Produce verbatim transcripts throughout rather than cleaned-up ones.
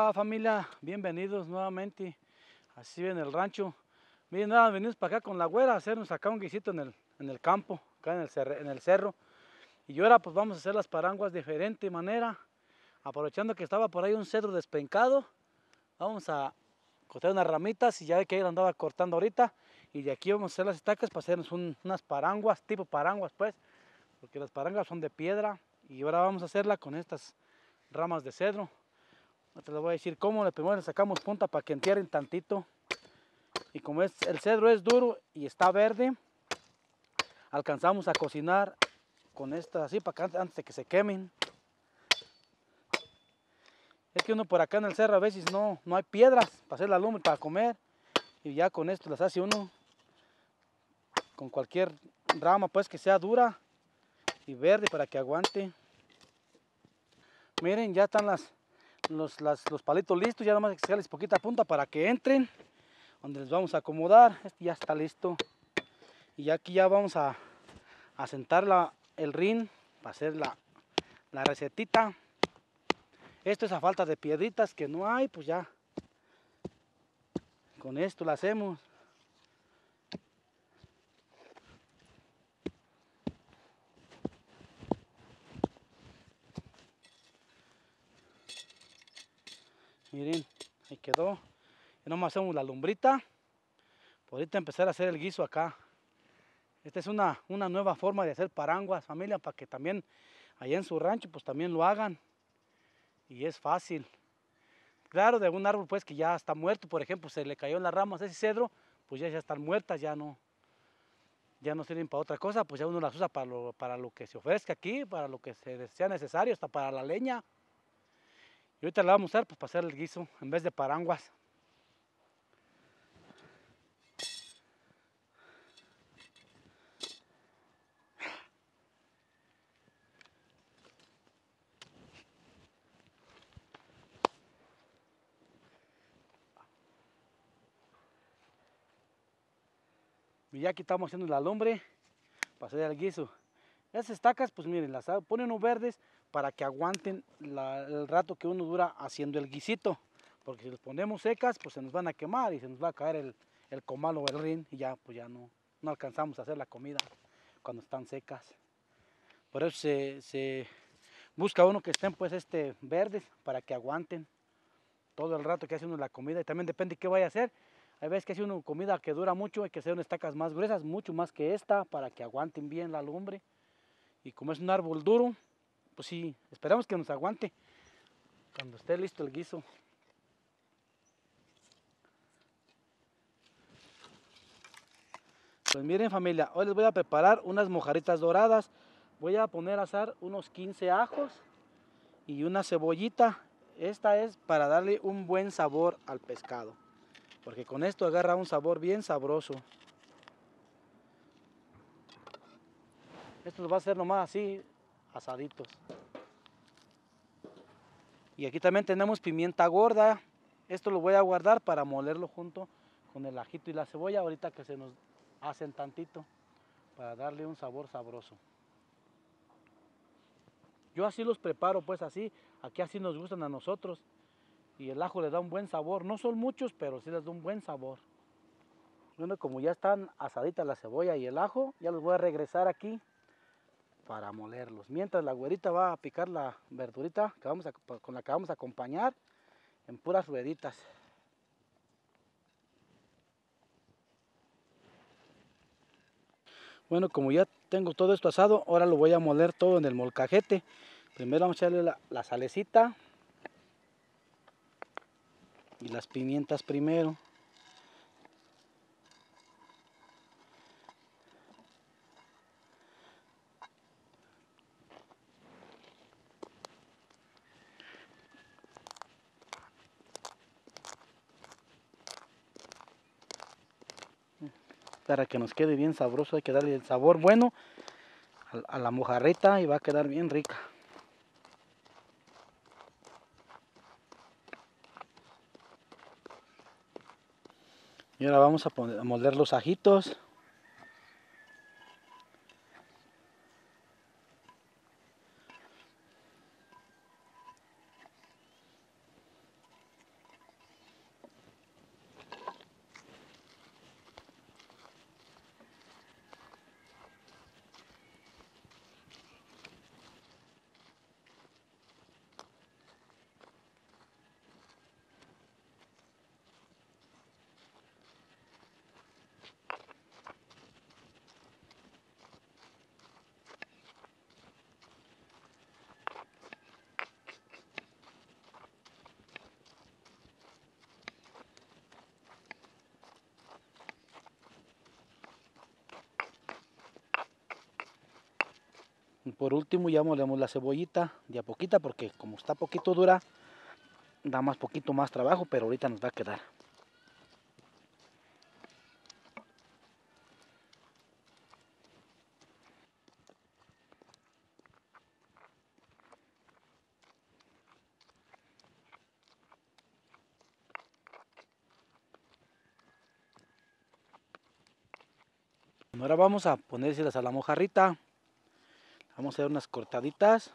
Hola familia, bienvenidos nuevamente, así en el rancho. Miren nada, venimos para acá con la güera a hacernos acá un guisito en el, en el campo, acá en el, cerro, en el cerro. Y ahora pues vamos a hacer las paranguas de diferente manera. Aprovechando que estaba por ahí un cedro despencado, vamos a cortar unas ramitas y ya ve que él andaba cortando ahorita. Y de aquí vamos a hacer las estacas para hacernos un, unas paranguas, tipo paranguas pues, porque las paranguas son de piedra. Y ahora vamos a hacerla con estas ramas de cedro. Te les voy a decir cómo. La primera le sacamos punta para que entierren tantito. Y como es, el cedro es duro y está verde, alcanzamos a cocinar con estas así para que antes de que se quemen. Es que uno por acá en el cerro a veces no, no hay piedras para hacer la lumbre para comer. Y ya con esto las hace uno con cualquier rama pues que sea dura y verde para que aguante. Miren, ya están las... Los, las, los palitos listos, ya nada más que sacarles poquita punta para que entren donde les vamos a acomodar. Este ya está listo y aquí ya vamos a, a sentar la, el rin para hacer la, la recetita. Esto es a falta de piedritas que no hay, pues ya con esto la hacemos. Miren, ahí quedó. Y nomás hacemos la lumbrita. Por ahorita empezar a hacer el guiso acá. Esta es una, una nueva forma de hacer paranguas, familia, para que también allá en su rancho pues también lo hagan. Y es fácil. Claro, de algún árbol pues que ya está muerto, por ejemplo, se le cayó en las ramas de ese cedro, pues ya, ya están muertas, ya no, ya no sirven para otra cosa, pues ya uno las usa para lo, para lo que se ofrezca aquí, para lo que sea necesario, hasta para la leña. Y ahorita la vamos a usar pues, para hacer el guiso en vez de paranguas. Y ya aquí estamos haciendo la lumbre para hacer el guiso. Las estacas, pues miren, las ponen unos verdes para que aguanten la, el rato que uno dura haciendo el guisito. Porque si les ponemos secas, pues se nos van a quemar y se nos va a caer el, el comal o el rin. Y ya, pues ya no, no alcanzamos a hacer la comida cuando están secas. Por eso se, se busca uno que estén pues este verdes para que aguanten todo el rato que hace uno la comida. Y también depende de qué vaya a hacer. Hay veces que hace uno comida que dura mucho, hay que hacer unas estacas más gruesas, mucho más que esta, para que aguanten bien la lumbre. Y como es un árbol duro, pues sí, esperamos que nos aguante cuando esté listo el guiso. Pues miren familia, hoy les voy a preparar unas mojarritas doradas. Voy a poner a asar unos quince ajos y una cebollita. Esta es para darle un buen sabor al pescado, porque con esto agarra un sabor bien sabroso. Esto lo va a hacer nomás así, asaditos. Y aquí también tenemos pimienta gorda. Esto lo voy a guardar para molerlo junto con el ajito y la cebolla, ahorita que se nos hacen tantito, para darle un sabor sabroso. Yo así los preparo, pues así, aquí así nos gustan a nosotros. Y el ajo le da un buen sabor, no son muchos, pero sí les da un buen sabor. Bueno, como ya están asaditas la cebolla y el ajo, ya los voy a regresar aquí para molerlos. Mientras la güerita va a picar la verdurita que vamos a, con la que vamos a acompañar en puras rueditas. Bueno, como ya tengo todo esto asado, ahora lo voy a moler todo en el molcajete. Primero vamos a echarle la, la salecita y las pimientas primero. Para que nos quede bien sabroso hay que darle el sabor bueno a la mojarrita y va a quedar bien rica. Y ahora vamos a, poner, a moler los ajitos. por último ya molemos la cebollita de a poquita, porque como está poquito dura, da más poquito más trabajo, pero ahorita nos va a quedar. Ahora vamos a ponérselas a la mojarrita. Vamos a hacer unas cortaditas.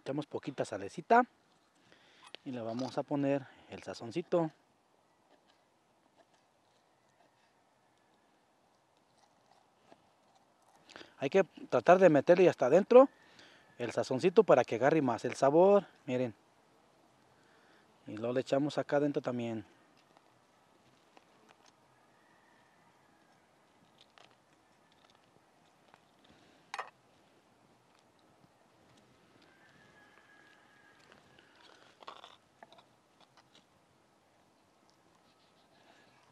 Echamos poquita salecita y le vamos a poner el sazoncito. Hay que tratar de meterle hasta adentro el sazoncito para que agarre más el sabor, miren. Y lo le echamos acá adentro también.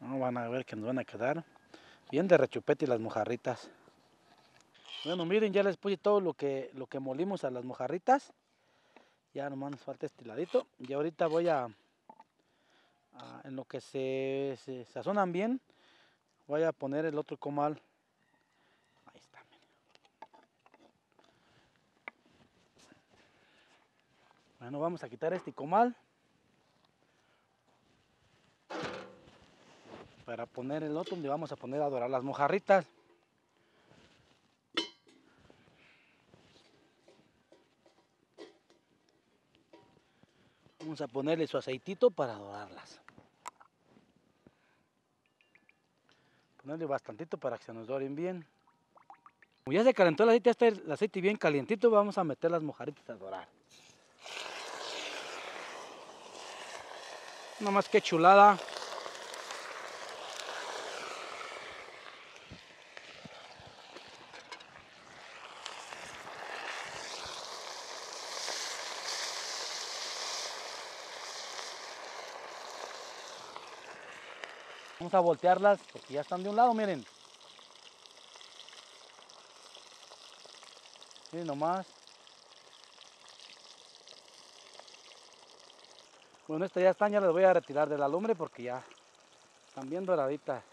No, van a ver que nos van a quedar bien de rechupete y las mojarritas. Bueno, miren, ya les puse todo lo que, lo que molimos a las mojarritas. Ya nomás nos falta este ladito. Y ahorita voy a, a en lo que se, se sazonan bien, voy a poner el otro comal. Ahí está, miren. Bueno, vamos a quitar este comal para poner el otro, donde vamos a poner a dorar las mojarritas. Vamos a ponerle su aceitito para dorarlas. Ponerle bastantito para que se nos doren bien. Como ya se calentó el aceite, ya está el aceite bien calientito, vamos a meter las mojarritas a dorar. Nada más que chulada. Vamos a voltearlas porque ya están de un lado, miren. Miren nomás. Bueno, estas ya están, ya las voy a retirar de la lumbre porque ya están bien doraditas.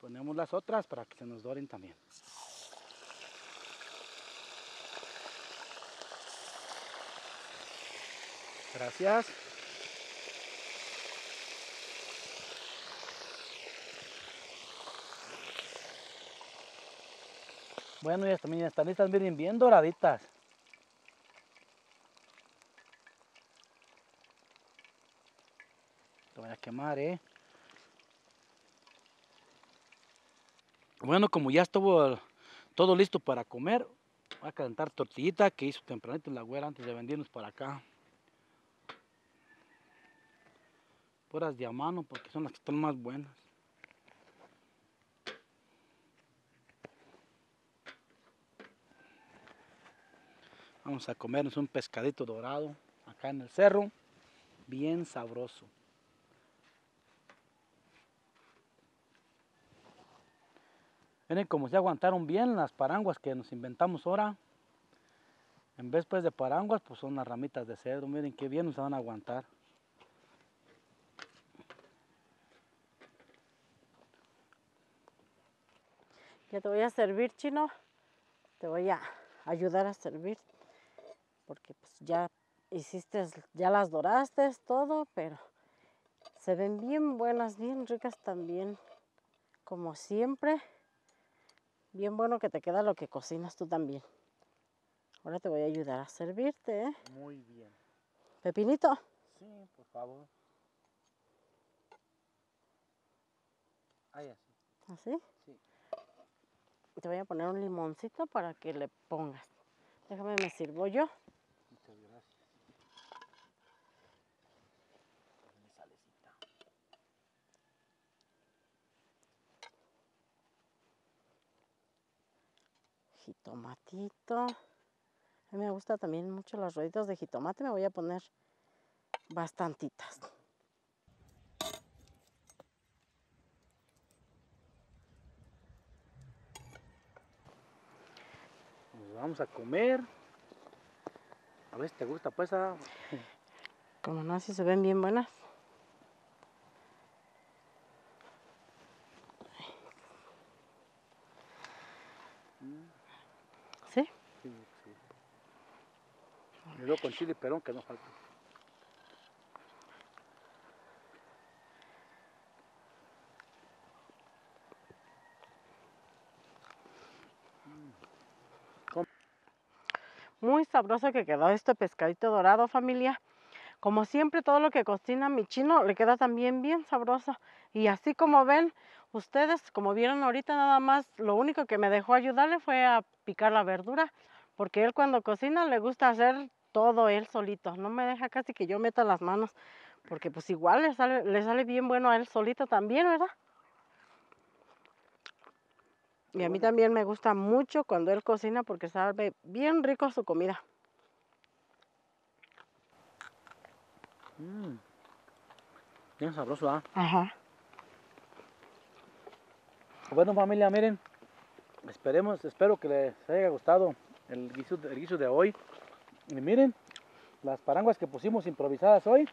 Ponemos las otras para que se nos doren también. Gracias. Bueno, ya también están listas, miren, bien doraditas. Lo voy a quemar, eh. Bueno, como ya estuvo todo listo para comer, voy a calentar tortillita que hizo tempranito en la güera antes de venirnos para acá. Puras de a mano porque son las que están más buenas. Vamos a comernos un pescadito dorado acá en el cerro, bien sabroso. Miren como se aguantaron bien las paranguas que nos inventamos ahora. En vez pues de paranguas, pues son las ramitas de cedro. Miren qué bien nos van a aguantar. Ya te voy a servir, Chino. Te voy a ayudar a servir. Porque pues ya hiciste, ya las doraste, todo, pero se ven bien buenas, bien ricas también. Como siempre. Bien bueno que te queda lo que cocinas tú también. Ahora te voy a ayudar a servirte, ¿eh? Muy bien. ¿Pepinito? Sí, por favor. Ahí así. ¿Así? Sí. Te voy a poner un limoncito para que le pongas. Déjame, me sirvo yo. Muchas gracias. jitomatito. A mí me gustan también mucho las rueditas de jitomate. Me voy a poner bastantitas. Nos vamos a comer. A ver si te gusta, pues. A... Como no, si se ven bien buenas. ¿Sí? Sí, sí. Y luego con chile perón que no falta. Muy sabroso que quedó este pescadito dorado, familia. Como siempre, todo lo que cocina mi chino le queda también bien sabroso. Y así como ven, ustedes, como vieron ahorita, nada más, lo único que me dejó ayudarle fue a picar la verdura. Porque él cuando cocina le gusta hacer todo él solito. No me deja casi que yo meta las manos. Porque pues igual le sale, le sale bien bueno a él solito también, ¿verdad? Y a mí también me gusta mucho cuando él cocina porque sabe bien rico su comida. Mmm, bien sabroso, ¿ah? ¿eh? Ajá. Bueno, familia, miren, esperemos, espero que les haya gustado el guiso, el guiso de hoy. Y miren, las paranguas que pusimos improvisadas hoy,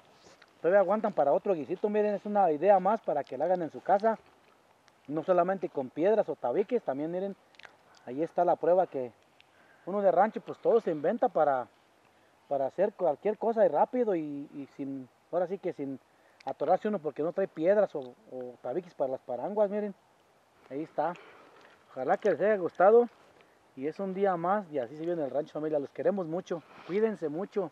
todavía aguantan para otro guisito. Miren, es una idea más para que la hagan en su casa. No solamente con piedras o tabiques, también miren, ahí está la prueba que uno de rancho pues todo se inventa para, para hacer cualquier cosa y rápido y, y sin, ahora sí que sin atorarse uno porque no trae piedras o, o tabiques para las paranguas, miren, ahí está. Ojalá que les haya gustado y es un día más y así se vive en el rancho, familia, los queremos mucho, cuídense mucho.